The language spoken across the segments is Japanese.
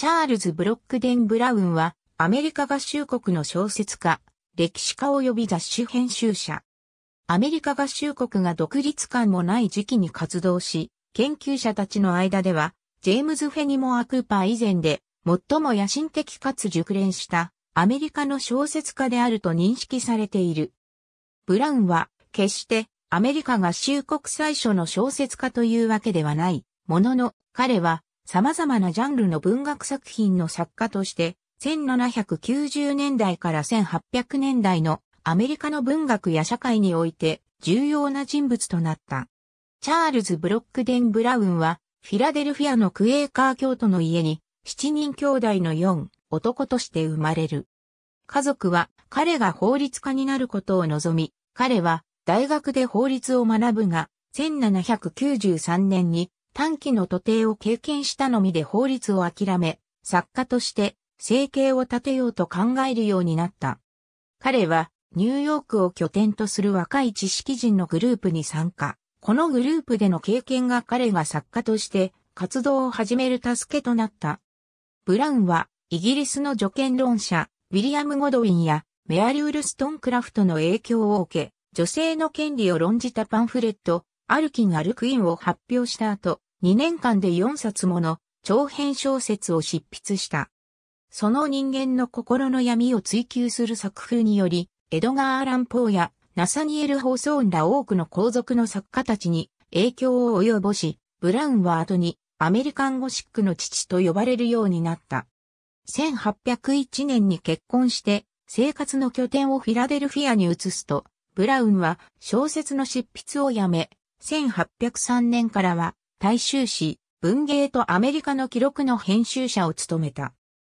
チャールズ・ブロックデン・ブラウンは、アメリカ合衆国の小説家、歴史家及び雑誌編集者。アメリカ合衆国が独立感もない時期に活動し、研究者たちの間では、ジェームズ・フェニモア・クーパー以前で、最も野心的かつ熟練した、アメリカの小説家であると認識されている。ブラウンは、決して、アメリカ合衆国最初の小説家というわけではない、ものの、彼は、様々なジャンルの文学作品の作家として、1790年代から1800年代のアメリカの文学や社会において重要な人物となった。チャールズ・ブロックデン・ブラウンは、フィラデルフィアのクエーカー教徒の家に、7人兄弟の4男として生まれる。家族は彼が法律家になることを望み、彼は大学で法律を学ぶが、1793年に、短期の徒弟を経験したのみで法律を諦め、作家として生計を立てようと考えるようになった。彼はニューヨークを拠点とする若い知識人のグループに参加。このグループでの経験が彼が作家として活動を始める助けとなった。ブラウンはイギリスの助権論者、ウィリアム・ゴドウィンやメアリ・ウルストン・クラフトの影響を受け、女性の権利を論じたパンフレット、アルキン・アルクインを発表した後、2年間で4冊もの長編小説を執筆した。その人間の心の闇を追求する作風により、エドガー・アラン・ポーやナサニエル・ホーソーンら多くの皇族の作家たちに影響を及ぼし、ブラウンは後にアメリカンゴシックの父と呼ばれるようになった。1801年に結婚して生活の拠点をフィラデルフィアに移すと、ブラウンは小説の執筆をやめ、1803年からは、大衆誌、文芸とアメリカの記録の編集者を務めた。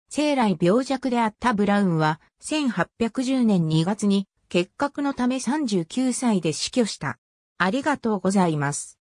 生来病弱であったブラウンは、1810年2月に結核のため39歳で死去した。ありがとうございます。